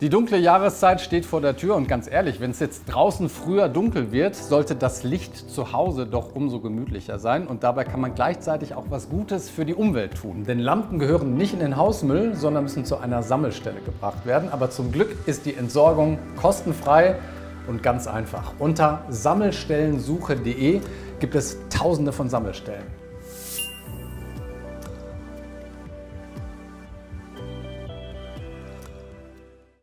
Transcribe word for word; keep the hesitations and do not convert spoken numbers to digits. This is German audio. Die dunkle Jahreszeit steht vor der Tür und ganz ehrlich, wenn es jetzt draußen früher dunkel wird, sollte das Licht zu Hause doch umso gemütlicher sein und dabei kann man gleichzeitig auch was Gutes für die Umwelt tun. Denn Lampen gehören nicht in den Hausmüll, sondern müssen zu einer Sammelstelle gebracht werden. Aber zum Glück ist die Entsorgung kostenfrei und ganz einfach. Unter sammelstellensuche punkt de gibt es tausende von Sammelstellen.